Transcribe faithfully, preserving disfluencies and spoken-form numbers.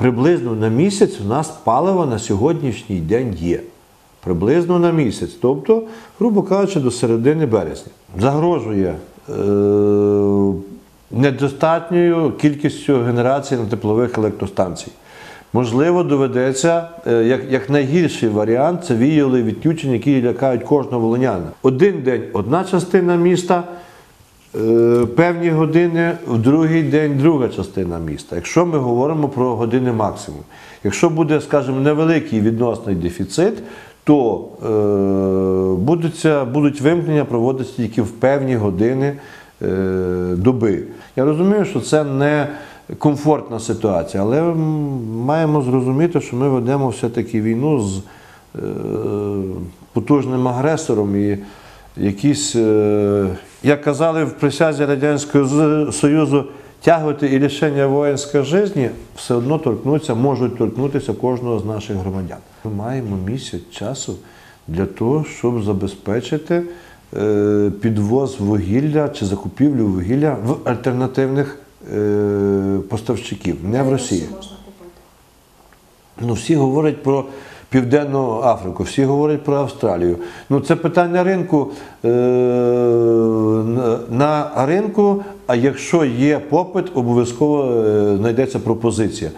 приблизно на місяць у нас палива на сьогоднішній день є. Приблизно на місяць, тобто, грубо кажучи, до середини березня. Загрожує е, недостатньою кількістю генерації на теплових електростанцій. Можливо, доведеться, е, як, як найгірший варіант, це віяли відключення, які лякають кожного волинянина. Один день – одна частина міста, е, певні години – в другий день – друга частина міста, якщо ми говоримо про години максимум. Якщо буде, скажімо, невеликий відносний дефіцит, то е, будуть, будуть вимкнення проводитися тільки в певні години е, доби. Я розумію, що це не комфортна ситуація, але маємо зрозуміти, що ми ведемо все-таки війну з е, потужним агресором і якісь, е, як казали в присязі Радянського Союзу, тяготи і лишення воїнської житті все одно торкнуться, можуть торкнутися кожного з наших громадян. Ми маємо місяць часу для того, щоб забезпечити підвоз вугілля чи закупівлю вугілля в альтернативних поставщиків, не в Росії. Ну, всі говорять про Південну Африку, всі говорять про Австралію. Ну, це питання ринку. На ринку, а якщо є попит, обов'язково знайдеться пропозиція.